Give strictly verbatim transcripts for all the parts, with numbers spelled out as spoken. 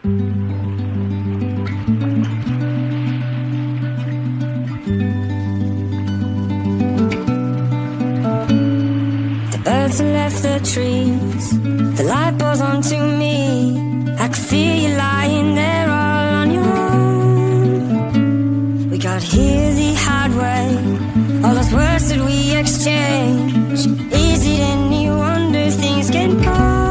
The birds have left the trees, the light pours onto me. I could feel you lying there all on your own. We got here the hard way, all those words that we exchange. Is it any wonder things can go?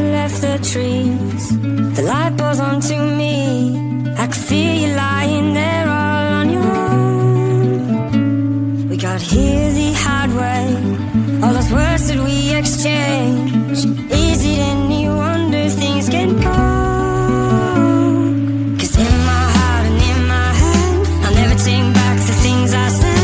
Left the trees, the light pours onto me. I could feel you lying there all on your own. We got here the hard way, all those words that we exchange. Is it any wonder things can go? 'Cause in my heart and in my head, I'll never take back the things I said. Hey!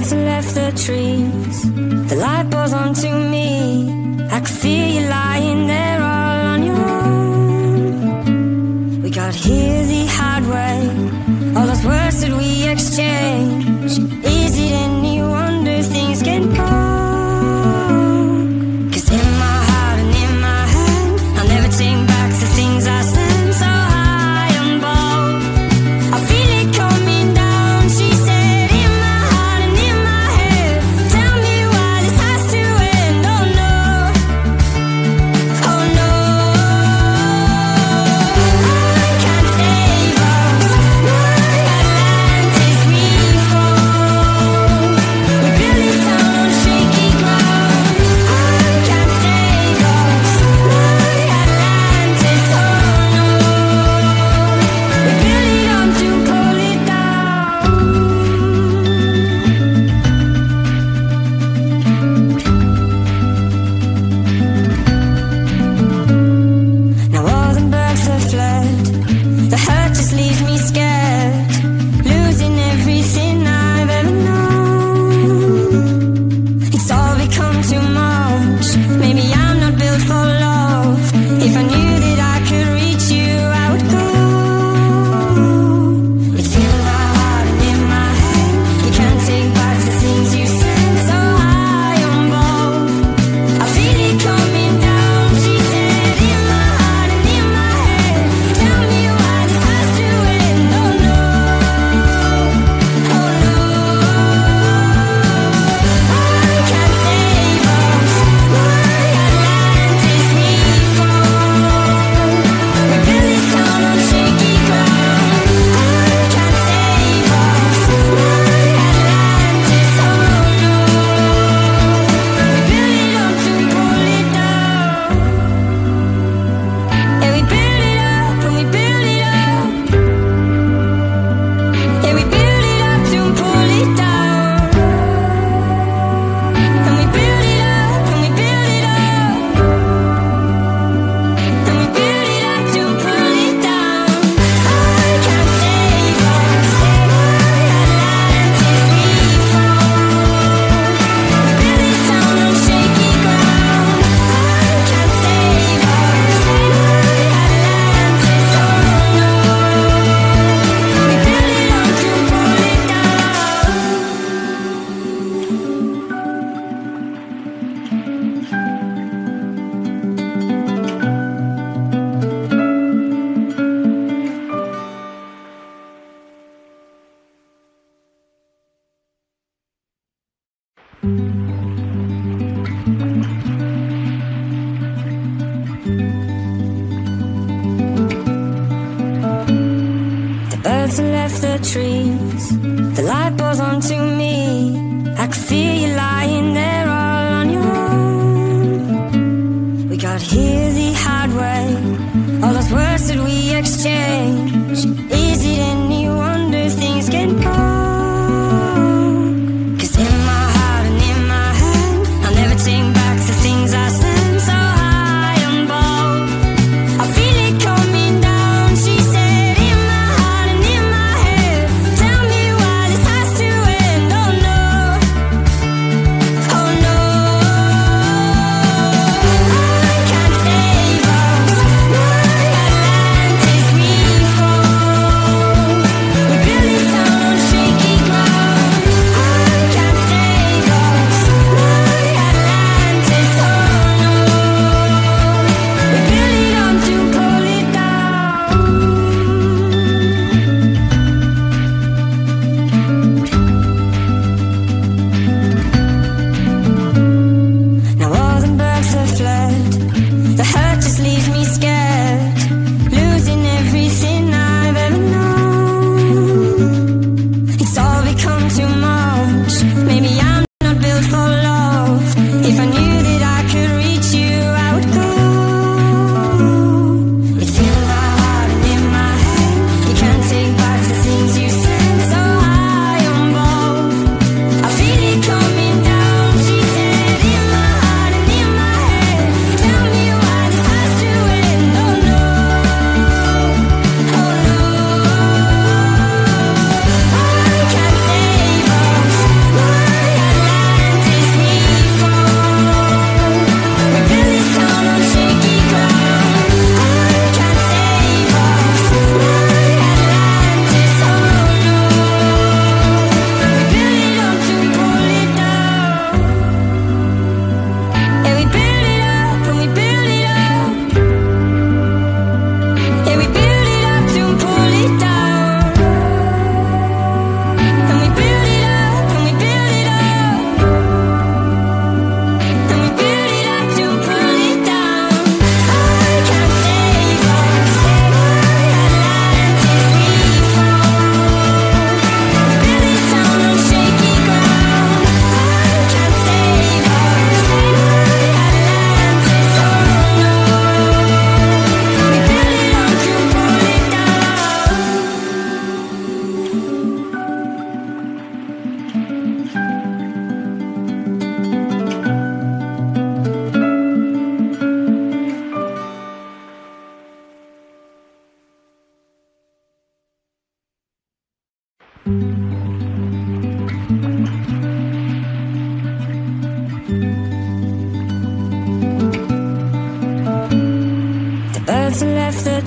birds and left the trees. The light pours onto me. I could feel you lying there all on your own. We got here the hard way. All those words that we exchange. Is it any wonder things get cold? 'Cause in my heart and in my head, I'll never take back the things I said. Left the trees, the light pours onto me. I could feel you lying there all on your own. We got here the hard way. All those words that we exchange. Is it any wonder things get cold? 'Cause in my heart and in my head, I'll never take back the things I said. Before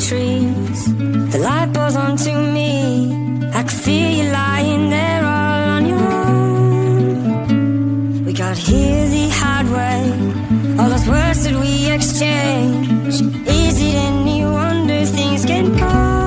trees. The light pulls onto me. I could feel you lying there all on your own. We got here the hard way. All those words that we exchange. Is it any wonder things can go?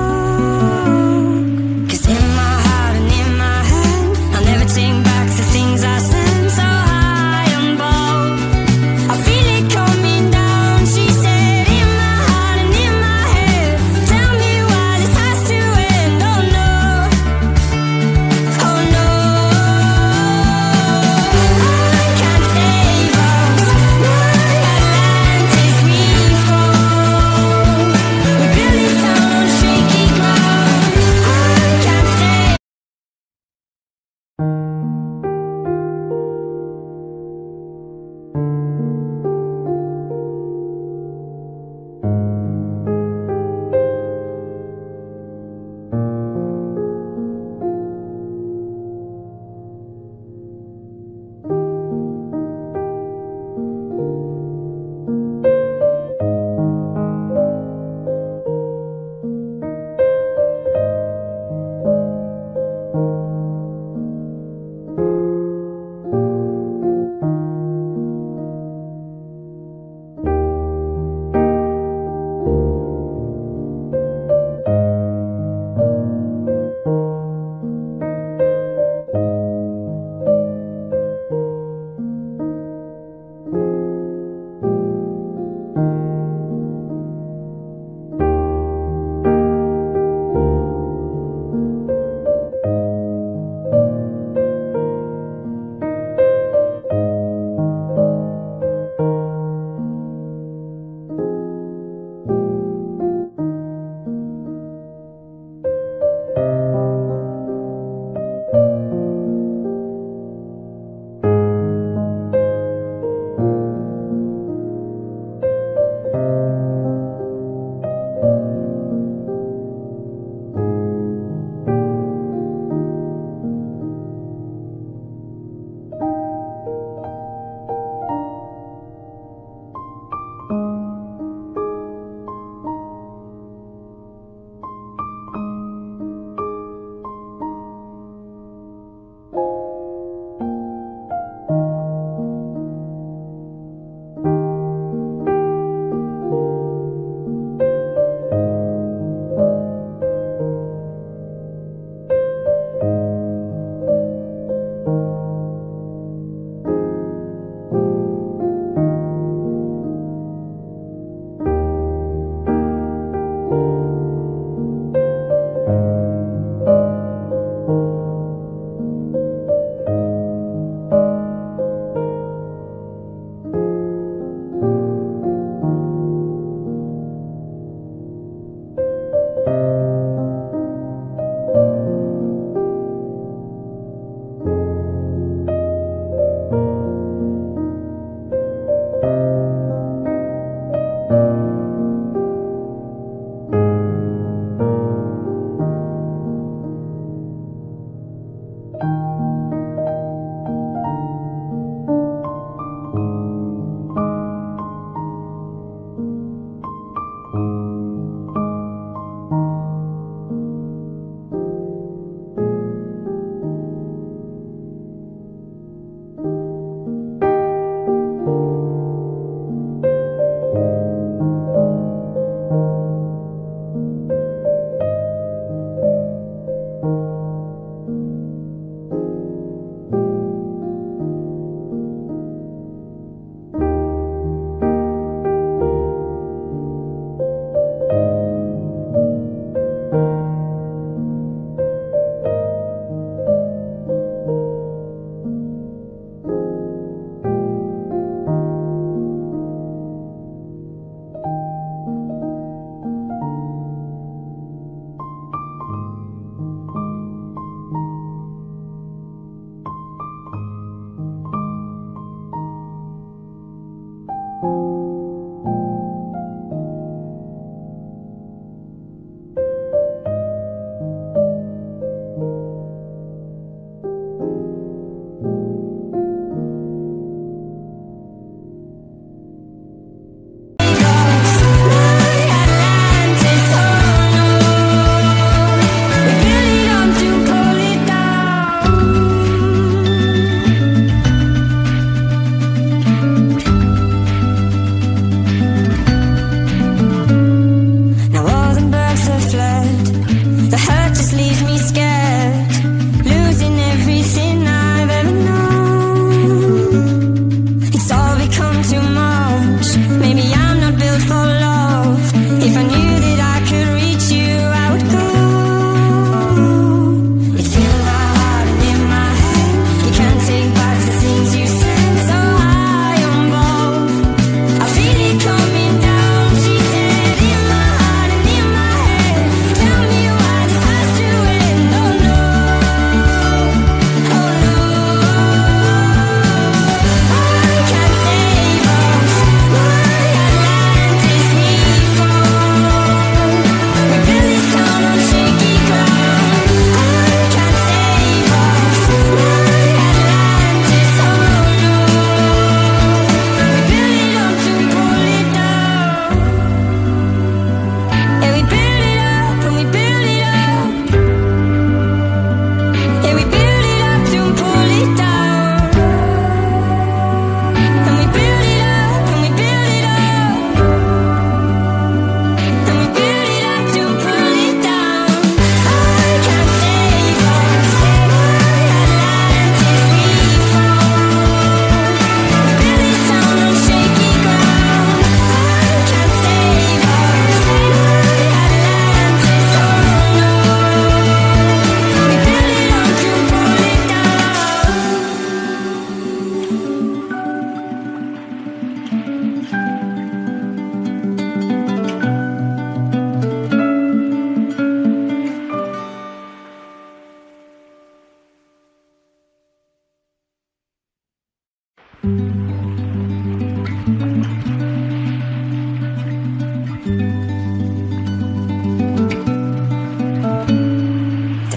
The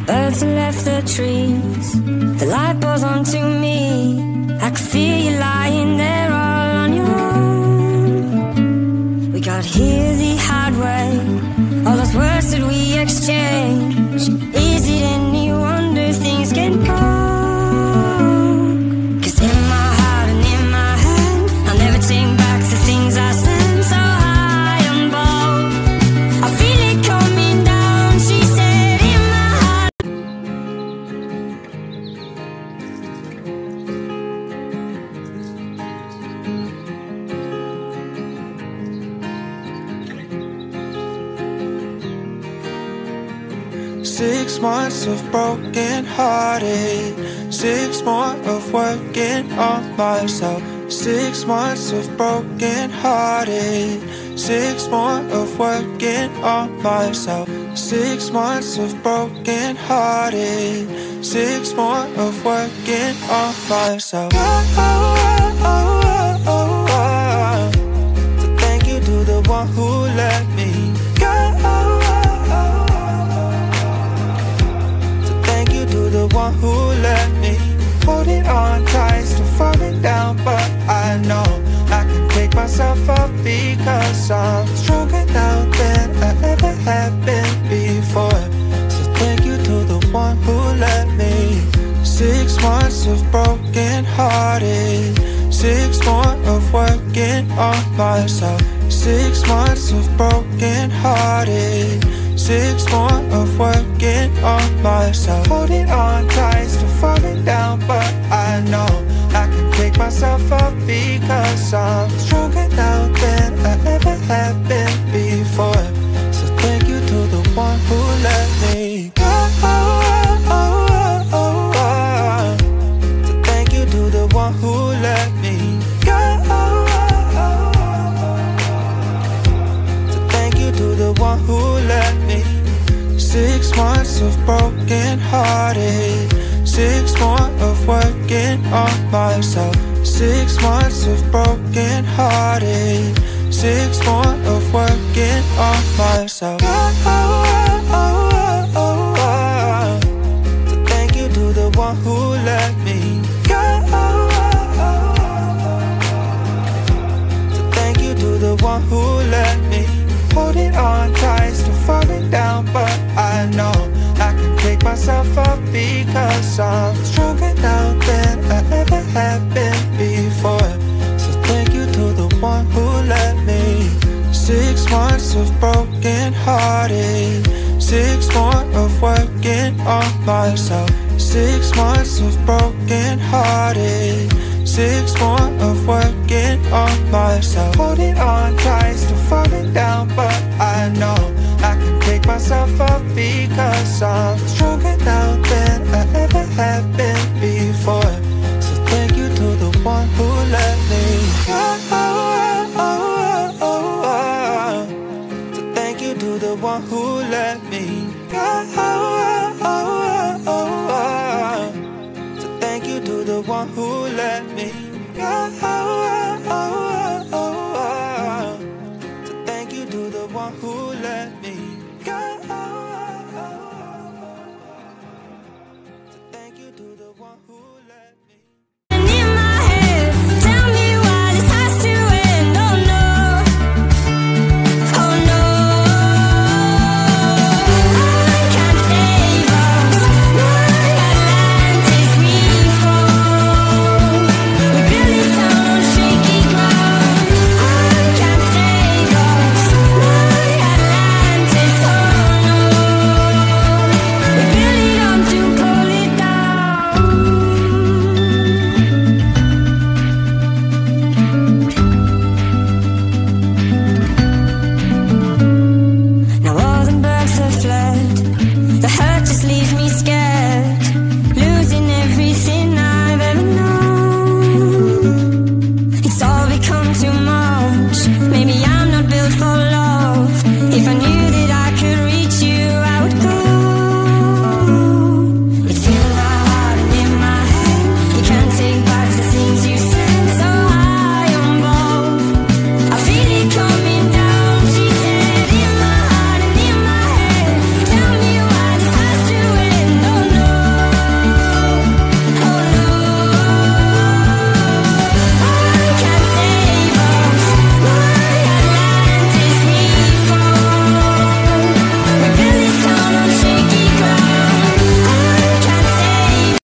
birds have left the trees, the light pours onto me. I could feel you lying there all on your own. We got here the hard way, all those words that we exchange. Is it any wonder things get cold? Six months of broken hearted, six more of working on myself. Six months of broken hearted, six more of working on myself. Six months of broken hearted, six more of working on myself. Oh, oh, oh, oh, oh, oh, oh. So thank you to the one who let me go. One who let me hold it on, tries to falling down, but I know I can pick myself up because I'm stronger now than I ever have been before. So thank you to the one who let me. Six months of broken hearted, six more of working on myself. Six months of broken hearted, six more of working on myself. Holding on tight, still falling down, but I know I can pick myself up because I'm stronger now than I ever have been before. So thank you to the one who let me go. Oh, oh, oh, oh, oh. So thank you to the one who let me go. Oh, oh, oh, oh. So thank you to the one who let me. Six months of broken hearted, six more of working on myself. Six months of broken hearted, six more of working on myself. Oh, oh, oh, oh, oh, oh. So thank you to the one who let me go. So thank you to the one who let me. Holding on tight, still falling down, but I know I can pick myself up because I'm stronger now than I ever have been before. So thank you to the one who let me. Six months of broken hearted, six more of working on myself. Six months of broken hearted, six more of working on myself. Holding on tight, still falling down, but I know I can pick myself up because I'm stronger now than I ever have been before. So thank you to the one who let me go. Oh, oh, oh, oh, oh. So thank you to the one who let me go. Oh, oh, oh, oh, oh. So thank you to the one who let me go. Oh, oh, oh.